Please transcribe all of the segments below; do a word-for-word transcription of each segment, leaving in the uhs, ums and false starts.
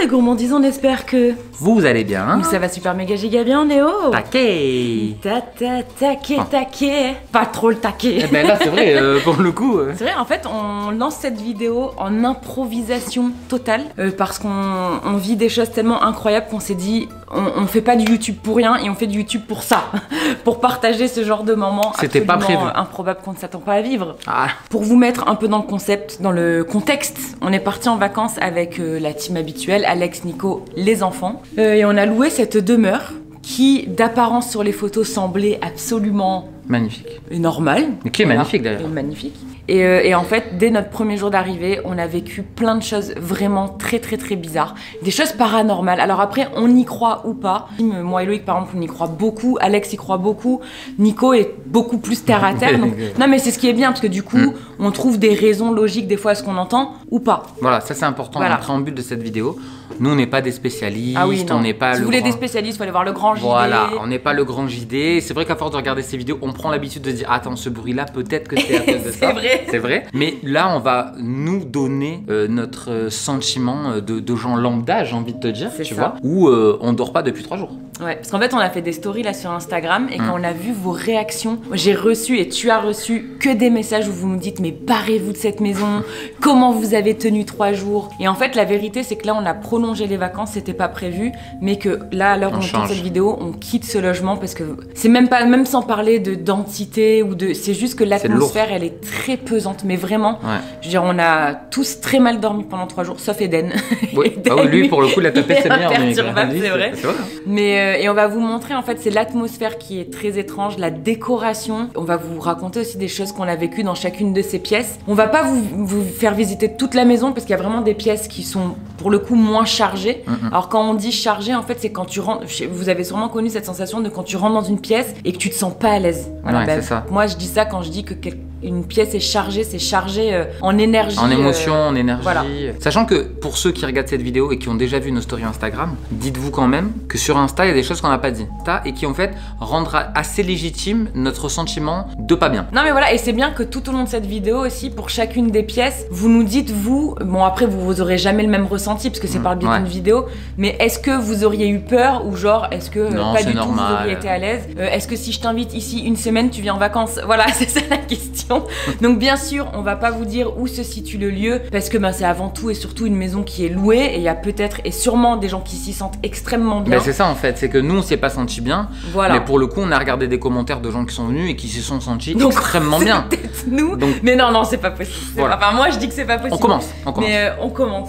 les gourmandisons, on espère que... Vous allez bien, hein? Ça va super méga giga bien, Néo. Taquet. Ta ta taquet taquet. Pas trop le taquet. Ben là, c'est vrai, euh, pour le coup... Euh... C'est vrai, en fait, on lance cette vidéo en improvisation totale euh, parce qu'on on vit des choses tellement incroyables qu'on s'est dit... On, on fait pas du YouTube pour rien et on fait du YouTube pour ça, pour partager ce genre de moments absolument pas prévu. improbables qu'on ne s'attend pas à vivre. Ah. Pour vous mettre un peu dans le concept, dans le contexte, on est parti en vacances avec euh, la team habituelle, Alex, Nico, les enfants, euh, et on a loué cette demeure qui, d'apparence sur les photos, semblait absolument magnifique et normale. Mais qui est voilà. magnifique d'ailleurs. Magnifique. Et, euh, et en fait, dès notre premier jour d'arrivée, on a vécu plein de choses vraiment très très très bizarres. Des choses paranormales. Alors après, on y croit ou pas. Moi et Loïc, par exemple, on y croit beaucoup. Alex y croit beaucoup. Nico est beaucoup plus terre à terre. Donc... Non mais c'est ce qui est bien, parce que du coup, mm. on trouve des raisons logiques des fois à ce qu'on entend ou pas. Voilà, ça c'est important, voilà. le préambule de cette vidéo. Nous, on n'est pas des spécialistes. Ah oui, on n'est pas... Si vous voulez grand... des spécialistes, il faut aller voir le grand J D. Voilà, on n'est pas le grand J D. C'est vrai qu'à force de regarder ces vidéos, on prend l'habitude de dire « Attends, ce bruit-là, peut-être que c'est à cause de ça. » C'est vrai. C'est vrai. Mais là, on va nous donner euh, notre sentiment de, de gens lambda, j'ai envie de te dire, tu ça. vois, où euh, on dort pas depuis trois jours. Ouais, parce qu'en fait, on a fait des stories là sur Instagram et quand mmh. on a vu vos réactions, j'ai reçu et tu as reçu que des messages où vous nous dites « Mais barrez-vous de cette maison, comment vous avez tenu trois jours ?» Et en fait, la vérité, c'est que là, on a prolongé les vacances, c'était pas prévu, mais que là, à l'heure où on tourne cette vidéo, on quitte ce logement parce que c'est même pas, même sans parler de d'entité ou de, c'est juste que l'atmosphère, elle est très pesante, mais vraiment. Ouais. Je veux dire, on a tous très mal dormi pendant trois jours, sauf Eden. Oui. Eden ah oui, lui, pour le coup, la tapette, c'est bien. C'est vrai. Mais euh, et on va vous montrer en fait, c'est l'atmosphère qui est très étrange, la décoration. On va vous raconter aussi des choses qu'on a vécues dans chacune de ces pièces. On va pas vous, vous faire visiter toute la maison parce qu'il y a vraiment des pièces qui sont pour le coup moins chargé. Mm-hmm. Alors quand on dit chargé, en fait, c'est quand tu rentres. Vous avez sûrement connu cette sensation de quand tu rentres dans une pièce et que tu te sens pas à l'aise. Voilà, ouais, ben, ça. Moi, je dis ça quand je dis que quelqu'un une pièce est chargée, c'est chargé euh, en énergie. En émotion, euh, en énergie. Voilà. Sachant que pour ceux qui regardent cette vidéo et qui ont déjà vu nos stories Instagram, dites-vous quand même que sur Insta, il y a des choses qu'on n'a pas dit. Et qui en fait rendra assez légitime notre sentiment de pas bien. Non mais voilà, et c'est bien que tout au long de cette vidéo aussi, pour chacune des pièces, vous nous dites vous, bon après vous, vous aurez jamais le même ressenti parce que c'est mmh, par le biais ouais. d'une vidéo, mais est-ce que vous auriez eu peur ou genre est-ce que non, pas du normal. tout vous auriez été à l'aise euh, Est-ce que si je t'invite ici une semaine, tu viens en vacances? Voilà, c'est ça la question. Donc bien sûr, on va pas vous dire où se situe le lieu parce que ben, c'est avant tout et surtout une maison qui est louée et il y a peut-être et sûrement des gens qui s'y sentent extrêmement bien. Ben, c'est ça en fait, c'est que nous on s'est pas senti bien, voilà. mais pour le coup on a regardé des commentaires de gens qui sont venus et qui se sont sentis donc, extrêmement bien. Peut-être nous, donc, mais non non c'est pas possible. Voilà. Enfin moi je dis que c'est pas possible. On commence, on commence. Mais euh, on commence.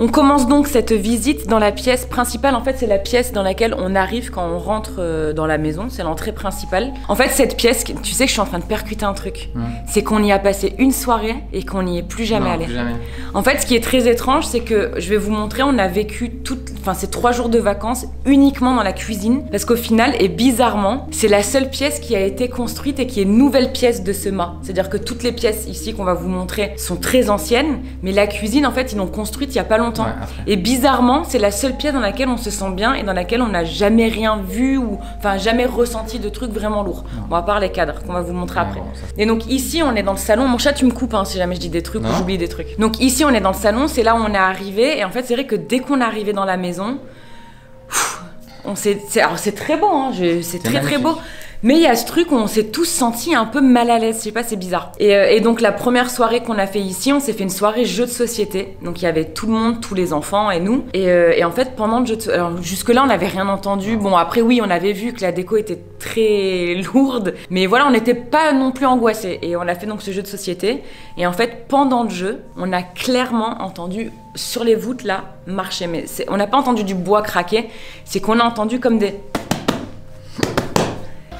On commence donc cette visite dans la pièce principale. En fait, c'est la pièce dans laquelle on arrive quand on rentre dans la maison. C'est l'entrée principale. En fait, cette pièce, tu sais que je suis en train de percuter un truc. Mmh. C'est qu'on y a passé une soirée et qu'on n'y est plus jamais allé. En fait, ce qui est très étrange, c'est que je vais vous montrer, on a vécu toutes, enfin, ces trois jours de vacances uniquement dans la cuisine. Parce qu'au final, et bizarrement, c'est la seule pièce qui a été construite et qui est nouvelle pièce de ce mât. C'est-à-dire que toutes les pièces ici qu'on va vous montrer sont très anciennes. Mais la cuisine, en fait, ils l'ont construite il n'y a pas longtemps. Ouais, et bizarrement, c'est la seule pièce dans laquelle on se sent bien et dans laquelle on n'a jamais rien vu ou enfin jamais ressenti de trucs vraiment lourds. Non. Bon, à part les cadres qu'on va vous montrer non, après. Bon, ça... Et donc ici, on est dans le salon. Mon chat, tu me coupes hein, si jamais je dis des trucs non. ou j'oublie des trucs. Donc ici, on est dans le salon. C'est là où on est arrivé. Et en fait, c'est vrai que dès qu'on est arrivé dans la maison, on s'est. Alors c'est très beau, hein, je... c'est très magnifique. très beau. Mais il y a ce truc où on s'est tous sentis un peu mal à l'aise, je sais pas, c'est bizarre. Et, euh, et donc la première soirée qu'on a fait ici, on s'est fait une soirée jeu de société. Donc il y avait tout le monde, tous les enfants et nous. Et, euh, et en fait, pendant le jeu de... Alors jusque-là, on n'avait rien entendu. Bon, après oui, on avait vu que la déco était très lourde. Mais voilà, on n'était pas non plus angoissés. Et on a fait donc ce jeu de société. Et en fait, pendant le jeu, on a clairement entendu... sur les voûtes là, marcher. Mais on n'a pas entendu du bois craquer, c'est qu'on a entendu comme des...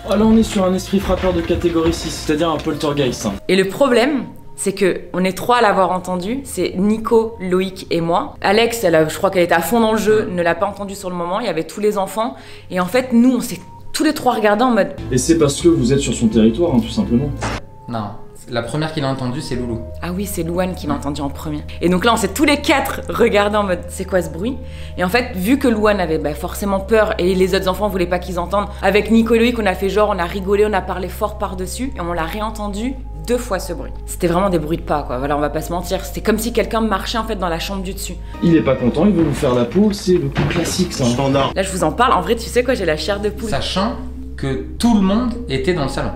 Oh là on est sur un esprit frappeur de catégorie six, c'est-à-dire un poltergeist. Et le problème, c'est que on est trois à l'avoir entendu, c'est Nico, Loïc et moi. Alex, elle a, je crois qu'elle était à fond dans le jeu, ne l'a pas entendu sur le moment, il y avait tous les enfants. Et en fait, nous, on s'est tous les trois regardés en mode... Et c'est parce que vous êtes sur son territoire, hein, tout simplement. Non. La première qui l'a entendue, c'est Loulou. Ah oui, c'est Luan qui l'a entendue en premier. Et donc là, on s'est tous les quatre regardés en mode « c'est quoi ce bruit ?» Et en fait, vu que Luan avait bah, forcément peur et les autres enfants voulaient pas qu'ils entendent, avec Nico et Loïc, on a fait genre, on a rigolé, on a parlé fort par-dessus et on l'a réentendu deux fois ce bruit. C'était vraiment des bruits de pas, quoi. Voilà, on va pas se mentir. C'était comme si quelqu'un marchait en fait dans la chambre du dessus. Il est pas content, il veut nous faire la poule, c'est le coup classique, ça. Standard. Là, je vous en parle. En vrai, tu sais quoi, j'ai la chair de poule. Sachant que tout le monde était dans le salon.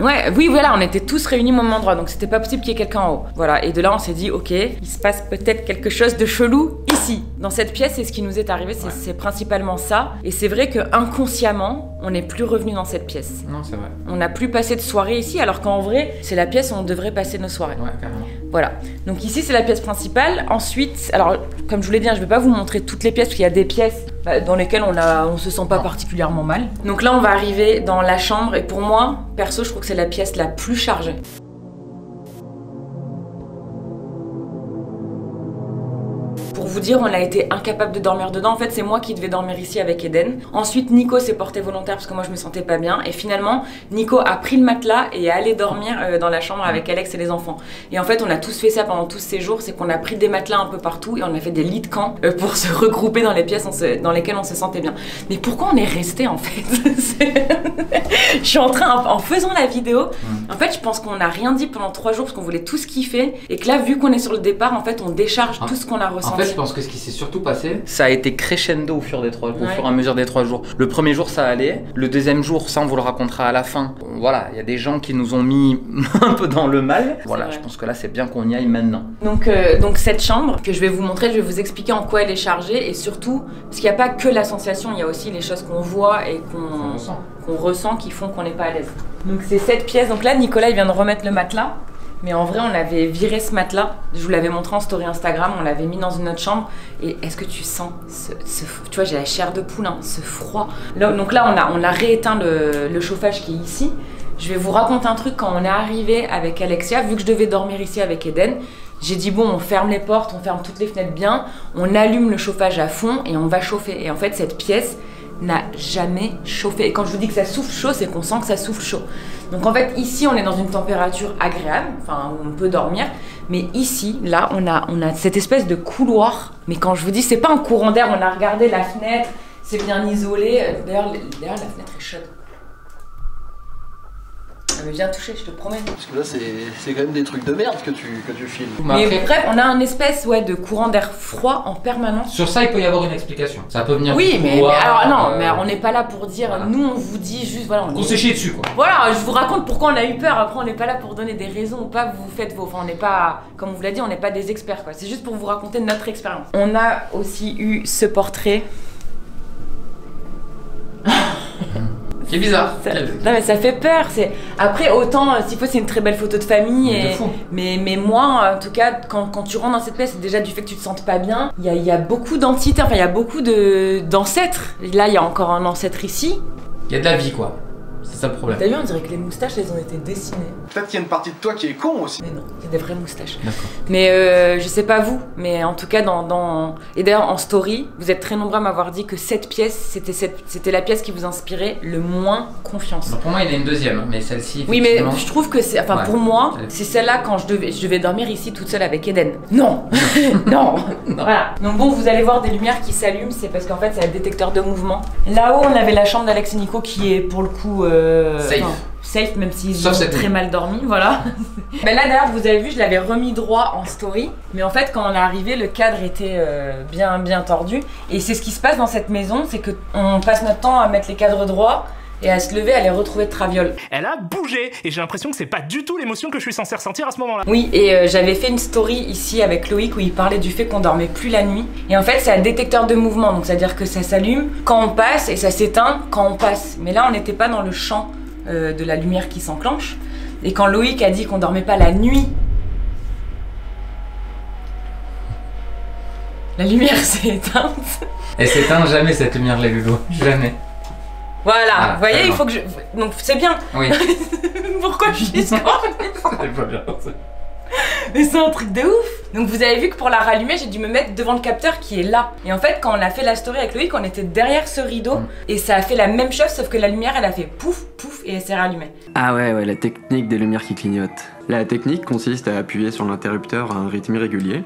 Ouais, oui, voilà, on était tous réunis au même endroit, donc c'était pas possible qu'il y ait quelqu'un en haut. Voilà, et de là, on s'est dit, ok, il se passe peut-être quelque chose de chelou ici, dans cette pièce, et ce qui nous est arrivé, c'est ouais. Principalement ça. Et c'est vrai que inconsciemment, on n'est plus revenu dans cette pièce. Non, c'est vrai. On n'a plus passé de soirée ici, alors qu'en vrai, c'est la pièce où on devrait passer nos soirées. Ouais, carrément. Voilà, donc ici, c'est la pièce principale. Ensuite, alors, comme je vous l'ai dit, je vais pas vous montrer toutes les pièces, parce qu'il y a des pièces dans lesquelles on, a, on se sent pas non. particulièrement mal. Donc là, on va arriver dans la chambre, et pour moi, perso, je trouve que c'est la pièce la plus chargée. Pour vous dire, on a été incapable de dormir dedans. En fait, c'est moi qui devais dormir ici avec Eden. Ensuite, Nico s'est porté volontaire parce que moi, je me sentais pas bien. Et finalement, Nico a pris le matelas et est allé dormir euh, dans la chambre avec Alex et les enfants. Et en fait, on a tous fait ça pendant tous ces jours. C'est qu'on a pris des matelas un peu partout et on a fait des lits de camp euh, pour se regrouper dans les pièces on se... dans lesquelles on se sentait bien. Mais pourquoi on est resté en fait? Je suis en train, en faisant la vidéo, en fait, je pense qu'on n'a rien dit pendant trois jours parce qu'on voulait tous kiffer. Et que là, vu qu'on est sur le départ, en fait, on décharge tout ce qu'on a ressenti. En fait, je pense que ce qui s'est surtout passé, ça a été crescendo au fur, des trois, ouais. au fur et à mesure des trois jours. Le premier jour, ça allait. Le deuxième jour, ça, on vous le racontera à la fin. Voilà, il y a des gens qui nous ont mis un peu dans le mal. Voilà, vrai. Je pense que là, c'est bien qu'on y aille maintenant. Donc, euh, donc, cette chambre que je vais vous montrer, je vais vous expliquer en quoi elle est chargée. Et surtout, parce qu'il n'y a pas que la sensation, il y a aussi les choses qu'on voit et qu'on ressent. Qu'on ressent qui font qu'on n'est pas à l'aise. Donc, c'est cette pièce. Donc là, Nicolas, il vient de remettre le matelas. Mais en vrai, on l'avait viré ce matelas. Je vous l'avais montré en story Instagram. On l'avait mis dans une autre chambre. Et est-ce que tu sens ce, ce, tu vois, j'ai la chair de poule, hein, ce froid. Là, donc là, on a, on a rééteint le, le chauffage qui est ici. Je vais vous raconter un truc. Quand on est arrivé avec Alexia, vu que je devais dormir ici avec Eden, j'ai dit bon, on ferme les portes, on ferme toutes les fenêtres bien, on allume le chauffage à fond et on va chauffer. Et en fait, cette pièce n'a jamais chauffé. Et quand je vous dis que ça souffle chaud, c'est qu'on sent que ça souffle chaud. Donc en fait, ici, on est dans une température agréable, enfin, où on peut dormir. Mais ici, là, on a, on a cette espèce de couloir. Mais quand je vous dis, c'est pas un courant d'air, on a regardé la fenêtre, c'est bien isolé. D'ailleurs, la fenêtre est chaude. Ça me vient toucher, je te promets. Parce que là, c'est quand même des trucs de merde que tu, que tu filmes. Mais après, bref, on a un espèce ouais, de courant d'air froid en permanence. Sur ça, il peut y avoir une explication. Ça peut venir. Oui, mais, pouvoir, mais alors non, euh... mais alors, on n'est pas là pour dire. Voilà. Nous, on vous dit juste voilà. On, on s'est chié dessus, quoi. Voilà, je vous raconte pourquoi on a eu peur. Après, on n'est pas là pour donner des raisons ou pas. Vous faites vos. Enfin, on n'est pas, comme on vous l'a dit, on n'est pas des experts, quoi. C'est juste pour vous raconter notre expérience. On a aussi eu ce portrait. Qui est bizarre. Ça, non mais ça fait peur. Après autant euh, s'il faut c'est une très belle photo de famille et... mais, mais moi en tout cas quand, quand tu rentres dans cette pièce, c'est déjà du fait que tu te sentes pas bien. Il y a, il y a beaucoup d'entités, enfin il y a beaucoup d'ancêtres. De... Là il y a encore un ancêtre ici. Il y a de la vie quoi. C'est ça le problème. T'as vu, on dirait que les moustaches, elles ont été dessinées. Peut-être qu'il y a une partie de toi qui est con aussi. Mais non, il y a des vraies moustaches. Mais euh, je sais pas vous, mais en tout cas, dans, dans... et d'ailleurs en story, vous êtes très nombreux à m'avoir dit que cette pièce, c'était cette... la pièce qui vous inspirait le moins confiance. Donc pour moi, il y en a une deuxième, mais celle-ci. Oui, mais je trouve que c'est. Enfin, ouais, pour moi, c'est celle-là quand je devais... je devais dormir ici toute seule avec Eden. Non, non, non. Voilà. Donc bon, vous allez voir des lumières qui s'allument, c'est parce qu'en fait, c'est un détecteur de mouvement. Là-haut, on avait la chambre d'Alex et Nico qui est pour le coup. Euh, safe. Enfin, safe, même s'ils ont très mal dormi, voilà. Ben là d'ailleurs, vous avez vu, je l'avais remis droit en story, mais en fait quand on est arrivé, le cadre était euh, bien, bien tordu. Et c'est ce qui se passe dans cette maison, c'est que on passe notre temps à mettre les cadres droits et à se lever, à les retrouver de traviole. Elle a bougé et j'ai l'impression que c'est pas du tout l'émotion que je suis censée ressentir à ce moment-là. Oui, et euh, j'avais fait une story ici avec Loïc où il parlait du fait qu'on dormait plus la nuit. Et en fait, c'est un détecteur de mouvement, donc c'est-à-dire que ça s'allume quand on passe et ça s'éteint quand on passe. Mais là, on n'était pas dans le champ euh, de la lumière qui s'enclenche. Et quand Loïc a dit qu'on dormait pas la nuit, la lumière s'est éteinte. Elle s'éteint jamais cette lumière, les loulous, jamais. Voilà, ah, vous voyez, il faut que je... Donc c'est bien. Oui. Pourquoi je suis scorpion? Mais c'est un truc de ouf. Donc vous avez vu que pour la rallumer, j'ai dû me mettre devant le capteur qui est là. Et en fait, quand on a fait la story avec Loïc, on était derrière ce rideau. Mm. Et ça a fait la même chose, sauf que la lumière, elle a fait pouf, pouf, et elle s'est rallumée. Ah ouais, ouais, la technique des lumières qui clignotent. La technique consiste à appuyer sur l'interrupteur à un rythme irrégulier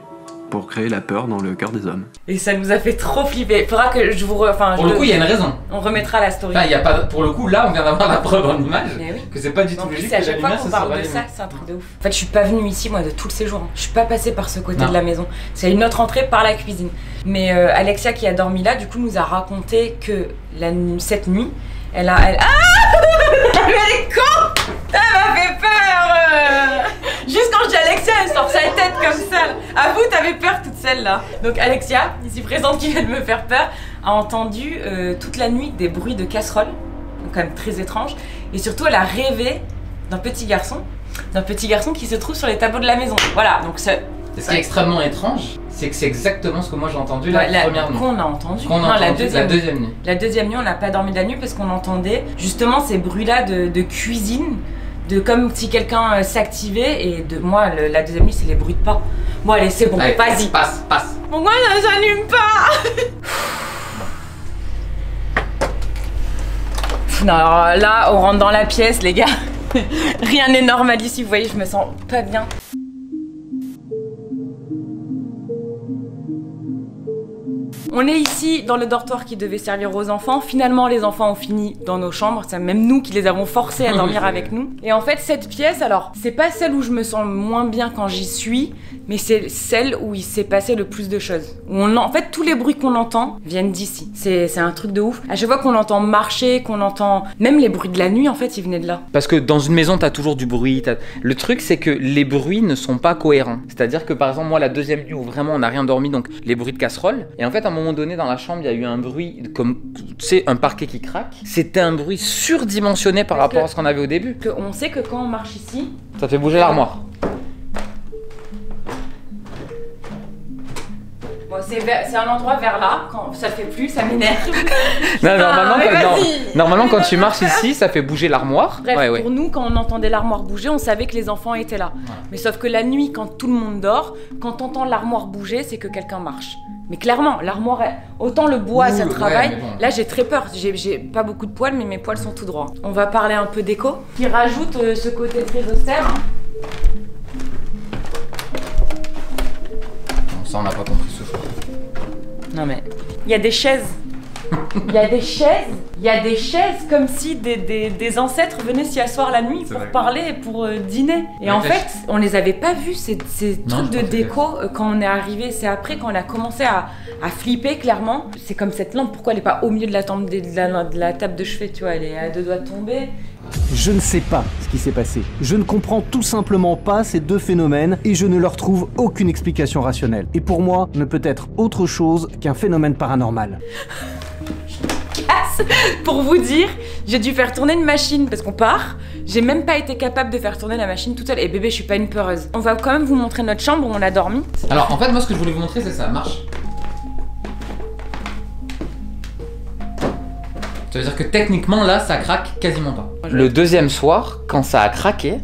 pour créer la peur dans le cœur des hommes. Et ça nous a fait trop flipper. Faudra que je vous... Re... Enfin, pour je le coup, il le... y a une raison. On remettra la story. Enfin, y a pas... Pour le coup, là, on vient d'avoir la preuve en image. Mais oui. que c'est pas du tout logique. À chaque fois qu'on parle de ça, c'est un truc de ouf. En fait, je suis pas venue ici, moi, de tous le séjour. Je suis pas passée par ce côté de la maison. C'est une autre entrée par la cuisine. Mais euh, Alexia, qui a dormi là, du coup, nous a raconté que la, cette nuit, elle a. Elle... Ah mais elle est con. Elle m'a fait peur. Juste quand je dis Alexia, elle sort sa tête comme ça. À vous, t'avais peur toute seule là. Donc Alexia, ici présente, qui vient de me faire peur, a entendu euh, toute la nuit des bruits de casseroles, donc quand même très étrange. Et surtout, elle a rêvé d'un petit garçon, d'un petit garçon qui se trouve sur les tableaux de la maison. Voilà, donc ça. Ce qui est extrêmement étrange, c'est que c'est exactement ce que moi j'ai entendu la, la première nuit. Qu'on a entendu. Qu'on a non, entendu la, deuxième, la deuxième nuit. La deuxième nuit, on n'a pas dormi la nuit parce qu'on entendait justement ces bruits-là de, de cuisine, de comme si quelqu'un s'activait. Et de moi, le, la deuxième nuit, c'est les bruits de pas. Bon, allez, c'est bon, vas-y. Passe, passe, passe. Pourquoi ça s'allume pas? Non, alors là, on rentre dans la pièce, les gars. Rien n'est normal ici, vous voyez, je me sens pas bien. On est ici dans le dortoir qui devait servir aux enfants. Finalement, les enfants ont fini dans nos chambres. C'est même nous qui les avons forcés à dormir avec nous. Et en fait, cette pièce, alors, c'est pas celle où je me sens moins bien quand j'y suis, mais c'est celle où il s'est passé le plus de choses. Où on, en fait, tous les bruits qu'on entend viennent d'ici. C'est un truc de ouf. À chaque fois qu'on entend marcher, qu'on entend... Même les bruits de la nuit, en fait, ils venaient de là. Parce que dans une maison, t'as toujours du bruit. Le truc, c'est que les bruits ne sont pas cohérents. C'est-à-dire que, par exemple, moi, la deuxième nuit où vraiment on n'a rien dormi, donc les bruits de casserole, et en fait, à un moment donné dans la chambre il y a eu un bruit comme tu sais un parquet qui craque, c'était un bruit surdimensionné par parce rapport que, à ce qu'on avait au début. Que on sait que quand on marche ici ça fait bouger l'armoire. Bon, c'est un endroit vers là, quand ça fait plus ça m'énerve. Non, normalement, ah, quand, non, normalement quand tu marches ici ça fait bouger l'armoire. Bref ouais, pour ouais. nous quand on entendait l'armoire bouger on savait que les enfants étaient là ouais. Mais sauf que la nuit quand tout le monde dort quand on entend l'armoire bouger c'est que quelqu'un marche. Mais clairement, l'armoire, autant le bois, ouh, ça travaille. Ouais, bon. Là, j'ai très peur. J'ai pas beaucoup de poils, mais mes poils sont tout droits. On va parler un peu d'écho, qui rajoute euh, ce côté très austère. Bon, ça, on n'a pas compris ce choix. Non mais, il y a des chaises. Il y a des chaises. Il y a des chaises comme si des, des, des ancêtres venaient s'y asseoir la nuit pour parler et pour euh, dîner. Et mais en fait, on les avait pas vus ces, ces non, trucs de déco que... quand on est arrivé. C'est après quand on a commencé à, à flipper clairement. C'est comme cette lampe, pourquoi elle est pas au milieu de la, de, la, de la table de chevet, tu vois, elle est à deux doigts de tomber. Je ne sais pas ce qui s'est passé. Je ne comprends tout simplement pas ces deux phénomènes et je ne leur trouve aucune explication rationnelle. Et pour moi, ne peut être autre chose qu'un phénomène paranormal. Pour vous dire, j'ai dû faire tourner une machine parce qu'on part. J'ai même pas été capable de faire tourner la machine toute seule. Et bébé, je suis pas une peureuse. On va quand même vous montrer notre chambre où on a dormi. Alors en fait, moi ce que je voulais vous montrer, c'est ça marche. Ça veut dire que techniquement là, ça craque quasiment pas. Le deuxième soir, quand ça a craqué,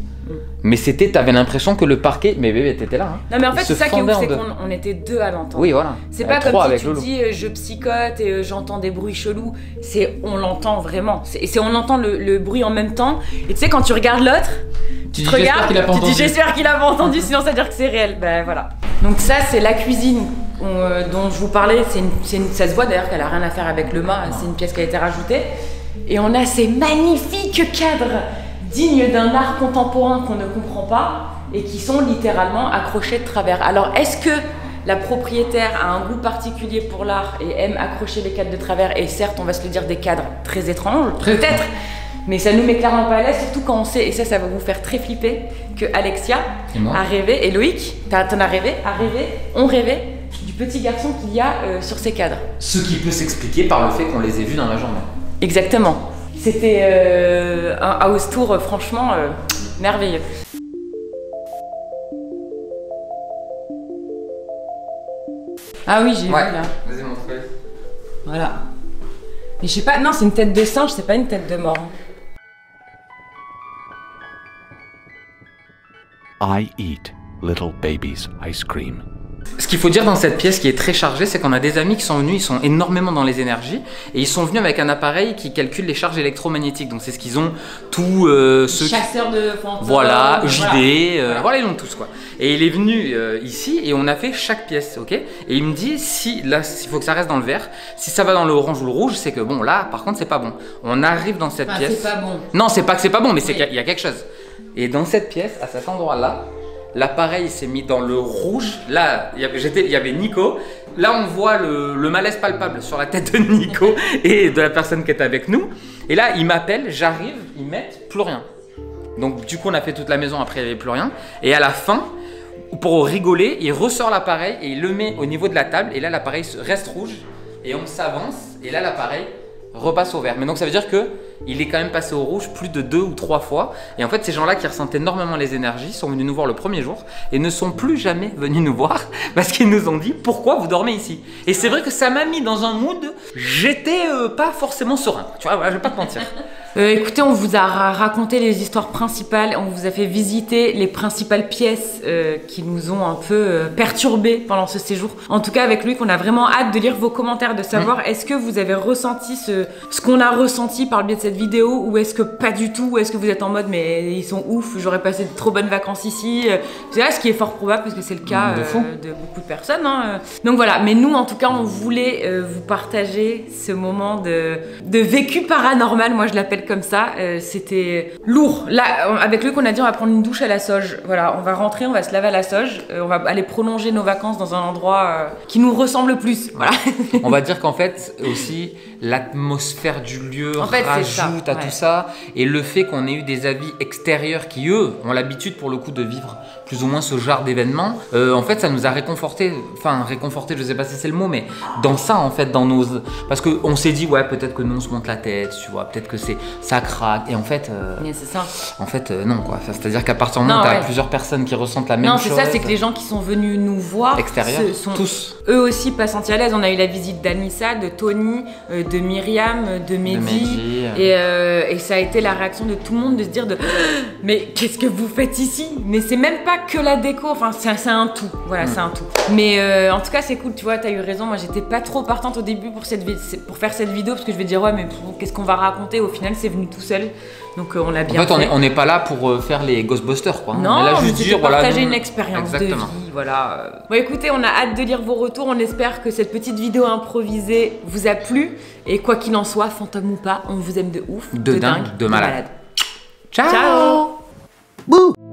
mais c'était, t'avais l'impression que le parquet, mais bébé t'étais là. Hein. Non mais en fait c'est ça qui est ouf, c'est qu'on était deux à l'entendre. Oui voilà. C'est pas comme si tu dis euh, je psychote et euh, j'entends des bruits chelous. C'est on l'entend vraiment. C'est on entend le, le bruit en même temps. Et tu sais quand tu regardes l'autre, tu, tu te regardes, tu dis j'espère qu'il a pas entendu, sinon ça veut dire que c'est réel. Ben voilà. Donc ça c'est la cuisine on, euh, dont je vous parlais. C'est une, une, ça se voit d'ailleurs qu'elle a rien à faire avec le mât. C'est une pièce qui a été rajoutée. Et on a ces magnifiques cadres. Dignes d'un art contemporain qu'on ne comprend pas et qui sont littéralement accrochés de travers. Alors est-ce que la propriétaire a un goût particulier pour l'art et aime accrocher les cadres de travers? Et certes, on va se le dire, des cadres très étranges, peut-être, mais ça nous met clairement pas à l'aise, surtout quand on sait, et ça, ça va vous faire très flipper, que Alexia a rêvé, et Loïc, t'en as rêvé, a rêvé, on rêvait, du petit garçon qu'il y a euh, sur ces cadres. Ce qui peut s'expliquer par le fait qu'on les ait vus dans la journée. Exactement. C'était euh, un house tour franchement euh, merveilleux. Ah oui, j'ai vu là. Vas-y, montre-le. Voilà. Mais je sais pas, non, c'est une tête de singe, c'est pas une tête de mort. I eat little babies ice cream. Ce qu'il faut dire dans cette pièce qui est très chargée, c'est qu'on a des amis qui sont venus, ils sont énormément dans les énergies et ils sont venus avec un appareil qui calcule les charges électromagnétiques. Donc c'est ce qu'ils ont tous euh, ceux chasseurs qui... de fantômes. Voilà, J D, voilà. Euh, voilà ils l'ont tous quoi. Et il est venu euh, ici et on a fait chaque pièce, ok. Et il me dit si là, il faut que ça reste dans le vert. Si ça va dans le orange ou le rouge, c'est que bon là, par contre c'est pas bon. On arrive dans cette enfin, pièce. C'est pas bon. Non, c'est pas que c'est pas bon, mais oui. C'est qu'il y, y a quelque chose. Et dans cette pièce, à cet endroit là. L'appareil s'est mis dans le rouge. Là, il y avait Nico. Là, on voit le, le malaise palpable sur la tête de Nico et de la personne qui est avec nous. Et là, il m'appelle, j'arrive, ils mettent plus rien. Donc, du coup, on a fait toute la maison. Après, il n'y avait plus rien. Et à la fin, pour rigoler, il ressort l'appareil et il le met au niveau de la table. Et là, l'appareil reste rouge. Et on s'avance. Et là, l'appareil repasse au vert. Mais donc, ça veut dire que il est quand même passé au rouge plus de deux ou trois fois. Et en fait, ces gens-là qui ressentent énormément les énergies sont venus nous voir le premier jour et ne sont plus jamais venus nous voir parce qu'ils nous ont dit « Pourquoi vous dormez ici ?» Et c'est vrai que ça m'a mis dans un mood, j'étais euh, pas forcément serein. Tu vois, voilà, je vais pas te mentir. Euh, écoutez, on vous a raconté les histoires principales, on vous a fait visiter les principales pièces euh, qui nous ont un peu euh, perturbés pendant ce séjour. En tout cas, avec Loïc, on a vraiment hâte de lire vos commentaires, de savoir mmh. est-ce que vous avez ressenti ce, ce qu'on a ressenti par le biais de cette vidéo, ou est-ce que pas du tout, ou est-ce que vous êtes en mode mais ils sont ouf, j'aurais passé de trop bonnes vacances ici, c'est là ce qui est fort probable parce que c'est le cas de, euh, de beaucoup de personnes hein. Donc voilà, mais nous en tout cas on voulait euh, vous partager ce moment de, de vécu paranormal, moi je l'appelle comme ça. Euh, c'était lourd. Là avec Luc on a dit on va prendre une douche à la sauge, voilà, on va rentrer, on va se laver à la sauge, euh, on va aller prolonger nos vacances dans un endroit euh, qui nous ressemble le plus, voilà. On va dire qu'en fait aussi l'atmosphère du lieu en fait, ajoute à ouais. tout ça, et le fait qu'on ait eu des avis extérieurs qui eux ont l'habitude pour le coup de vivre plus ou moins ce genre d'événement, euh, en fait ça nous a réconforté, enfin réconforté je sais pas si c'est le mot, mais dans ça en fait, dans nos, parce que on s'est dit ouais peut-être que nous on se monte la tête, tu vois, peut-être que c'est ça craque, et en fait euh, mais c'est ça. En fait euh, non quoi, c'est à dire qu'à partir du moment où t'as ouais. plusieurs personnes qui ressentent la même non, chose. Non c'est ça, c'est que les gens qui sont venus nous voir extérieurs sont tous eux aussi pas sentis à l'aise. On a eu la visite d'Anissa, de Tony, euh, de Myriam, de Mehdi, de Mehdi euh... et, euh, et ça a été la réaction de tout le monde de se dire de mais qu'est-ce que vous faites ici, mais c'est même pas que la déco, enfin c'est un tout, voilà, mmh. c'est un tout. Mais euh, en tout cas c'est cool, tu vois, t'as eu raison, moi j'étais pas trop partante au début pour, cette, pour faire cette vidéo parce que je vais dire ouais mais qu'est-ce qu'on va raconter, au final c'est venu tout seul. Donc euh, on l'a bien en fait, fait. On n'est pas là pour euh, faire les Ghostbusters quoi. Non, on est là juste dire, partager voilà, une expérience de vie, voilà. Bon écoutez, on a hâte de lire vos retours, on espère que cette petite vidéo improvisée vous a plu. Et quoi qu'il en soit, fantôme ou pas, on vous aime de ouf, de, de dingue, dingue, de malade. De malade. Ciao, ciao. Bouh.